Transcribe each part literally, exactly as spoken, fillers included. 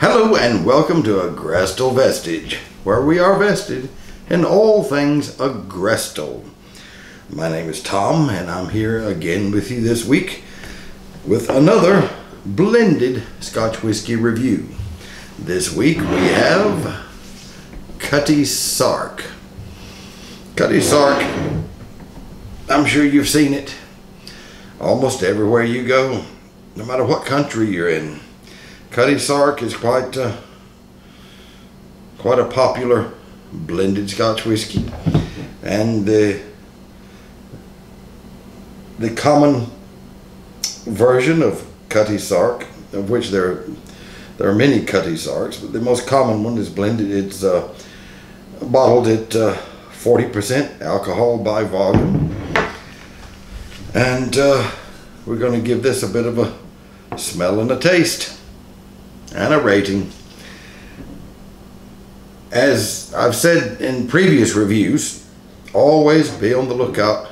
Hello and welcome to Agrestal Vestige, where we are vested in all things Agrestal. My name is Tom and I'm here again with you this week with another blended Scotch whiskey review. This week we have Cutty Sark. Cutty Sark, I'm sure you've seen it almost everywhere you go, no matter what country you're in. Cutty Sark is quite uh, quite a popular blended Scotch whiskey, and the the common version of Cutty Sark, of which there are, there are many Cutty Sarks, but the most common one is blended. It's uh, bottled at uh, forty percent alcohol by volume, and uh, we're going to give this a bit of a smell and a taste and a rating. As I've said in previous reviews, always be on the lookout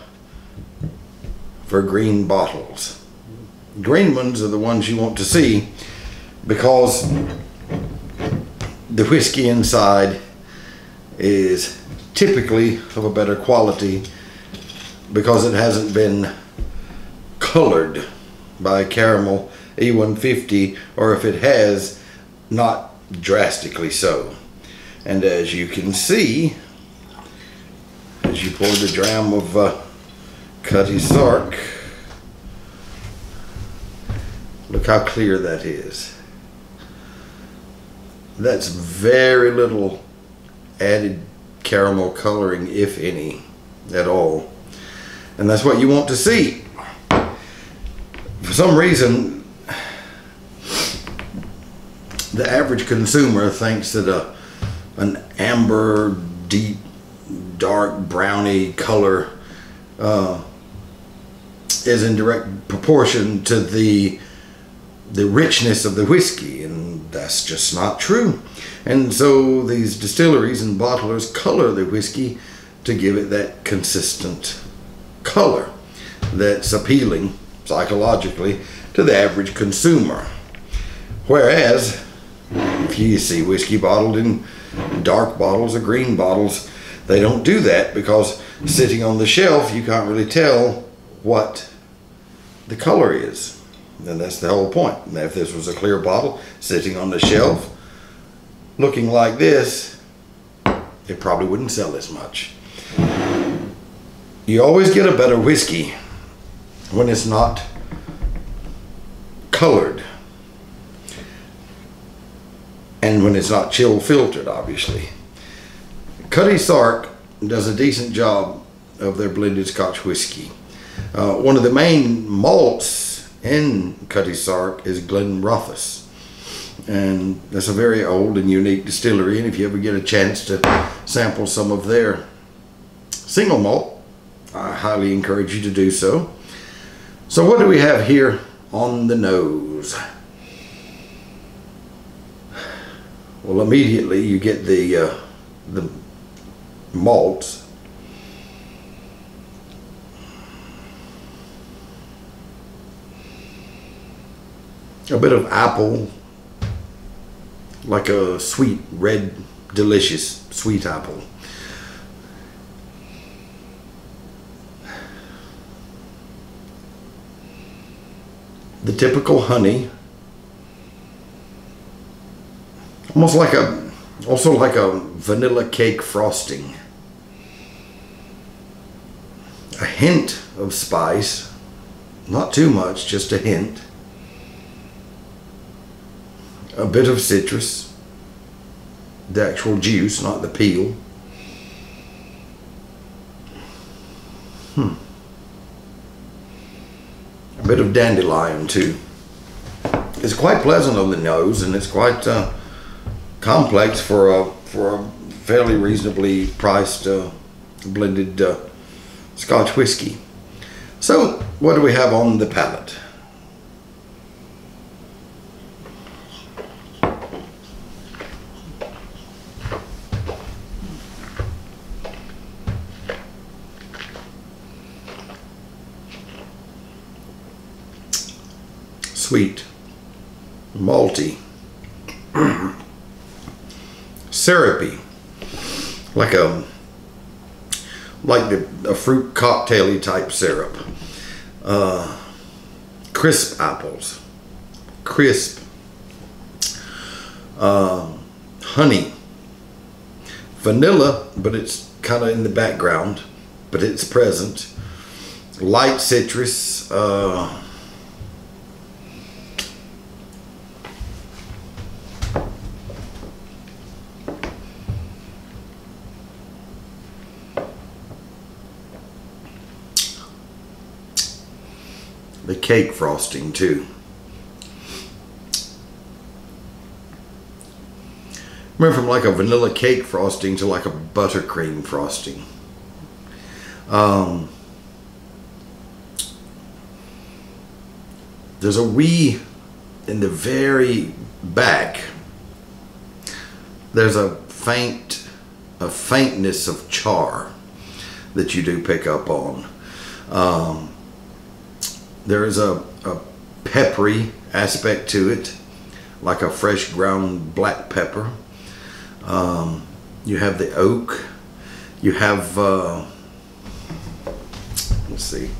for green bottles. Green ones are the ones you want to see because the whiskey inside is typically of a better quality because it hasn't been colored by caramel, E one fifty, or if it has, not drastically so. And as you can see, as you pour the dram of uh, Cutty Sark, look how clear that is. That's very little added caramel coloring, if any, at all. And that's what you want to see. For some reason, the average consumer thinks that a an amber, deep, dark, browny color uh, is in direct proportion to the the richness of the whiskey, and that's just not true. And so these distilleries and bottlers color the whiskey to give it that consistent color that's appealing psychologically to the average consumer. Whereas if you see whiskey bottled in dark bottles or green bottles, they don't do that, because sitting on the shelf you can't really tell what the color is, and that's the whole point. Now, if this was a clear bottle sitting on the shelf looking like this, it probably wouldn't sell as much. You always get a better whiskey when it's not colored, and when it's not chill filtered, obviously. Cutty Sark does a decent job of their blended Scotch whiskey. Uh, one of the main malts in Cutty Sark is Glenrothes, and that's a very old and unique distillery, and if you ever get a chance to sample some of their single malt, I highly encourage you to do so. So what do we have here on the nose? Well, immediately you get the uh, the malts. A bit of apple, like a sweet, red, delicious sweet apple. The typical honey. Almost like a, also like a vanilla cake frosting. A hint of spice, not too much, just a hint. A bit of citrus, the actual juice, not the peel. Hmm. A bit of dandelion too. It's quite pleasant on the nose, and it's quite Uh, complex for a for a fairly reasonably priced uh, blended uh, Scotch whiskey. So what do we have on the palate? Sweet, malty. syrupy, like a like the, a fruit cocktail-y type syrup. Uh, crisp apples, crisp, uh, honey, vanilla, but it's kind of in the background, but it's present. Light citrus, uh, the cake frosting too. Went from like a vanilla cake frosting to like a buttercream frosting. Um, there's a wee in the very back. There's a faint, a faintness of char that you do pick up on. Um, there is a, a peppery aspect to it, like a fresh ground black pepper. Um, you have the oak, you have, uh, let's see,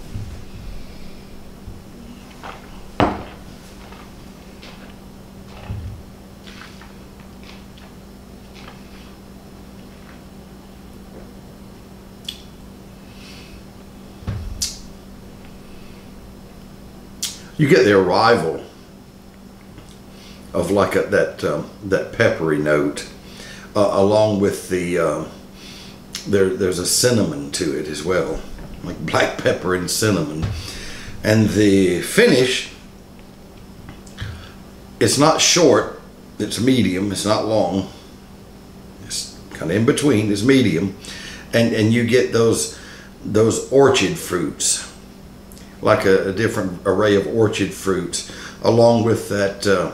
you get the arrival of like a, that, um, that peppery note. Uh, along with the, uh, there, there's a cinnamon to it as well, like black pepper and cinnamon. And the finish, it's not short, it's medium, it's not long, it's kind of in between, it's medium. And, and you get those, those orchid fruits, like a, a different array of orchid fruits, along with that uh,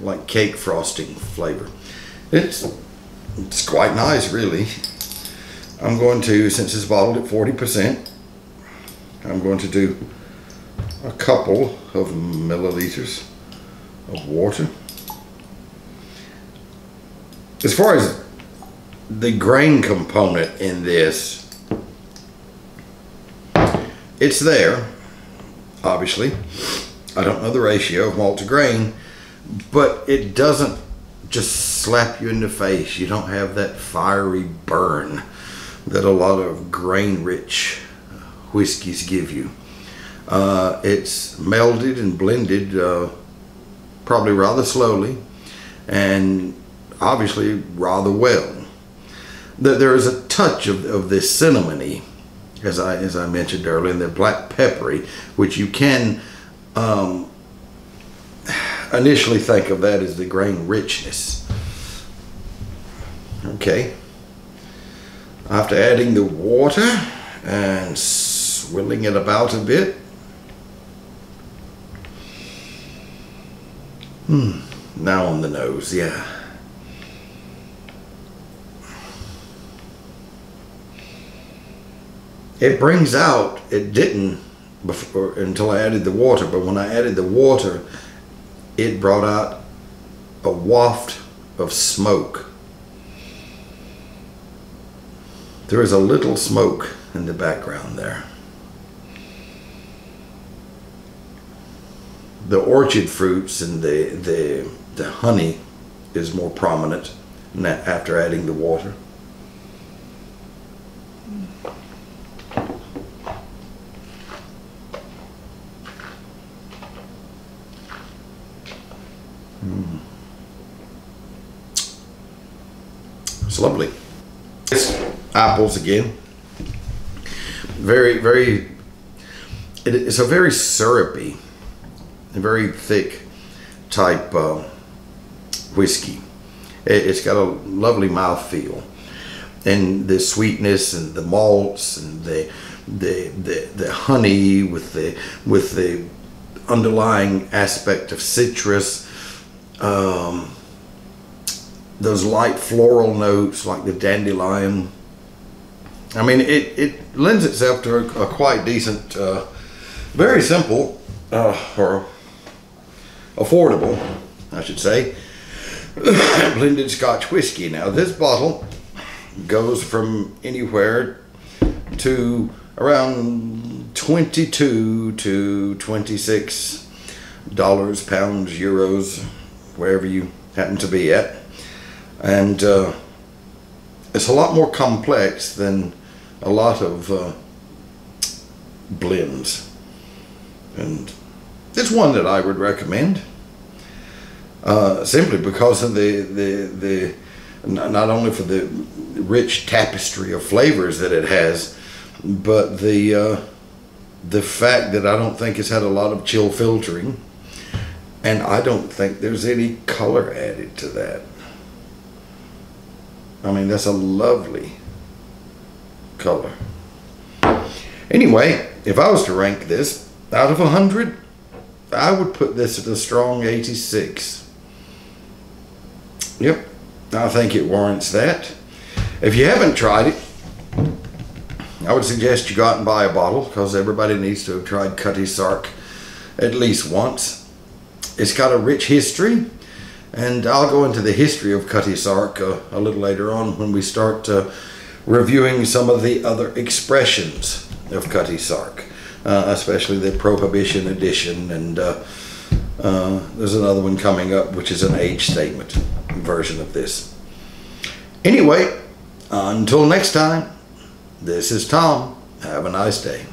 like cake frosting flavor. It's... It's quite nice, really. I'm going to, since it's bottled at forty percent, I'm going to do a couple of milliliters of water. As far as the grain component in this, it's there, obviously. I don't know the ratio of malt to grain, but it doesn't just slap you in the face. You don't have that fiery burn that a lot of grain-rich whiskeys give you. Uh, it's melded and blended uh, probably rather slowly and obviously rather well. There is a touch of, of this cinnamony, as I, as I mentioned earlier, and the black peppery, which you can um, initially think of that as the grain richness. Okay, after adding the water and swirling it about a bit, hmm, now on the nose, yeah. It brings out, it didn't before until I added the water, but when I added the water, it brought out a waft of smoke. There is a little smoke in the background there. The orchid fruits and the, the, the honey is more prominent after adding the water. Lovely. It's apples again. Very, very, it, it's a very syrupy, a very thick type uh, whiskey. It, it's got a lovely mouthfeel. And the sweetness and the malts and the, the, the, the honey with the, with the underlying aspect of citrus. Um, Those light floral notes like the dandelion. I mean, it, it lends itself to a, a quite decent, uh, very simple, uh, or affordable, I should say, blended Scotch whiskey. Now this bottle goes from anywhere to around twenty-two to twenty-six dollars, pounds, euros, wherever you happen to be at. And uh, it's a lot more complex than a lot of uh, blends, and it's one that I would recommend uh, simply because of the the the not only for the rich tapestry of flavors that it has, but the uh, the fact that I don't think it's had a lot of chill filtering, and I don't think there's any color added to that. I mean, that's a lovely color. Anyway, if I was to rank this out of a hundred, I would put this at a strong eighty-six. Yep, I think it warrants that. If you haven't tried it, I would suggest you go out and buy a bottle, because everybody needs to have tried Cutty Sark at least once. It's got a rich history, and I'll go into the history of Cutty Sark uh, a little later on when we start uh, reviewing some of the other expressions of Cutty Sark, uh, especially the Prohibition edition, and uh, uh, there's another one coming up which is an age statement version of this. Anyway, until next time, this is Tom. Have a nice day.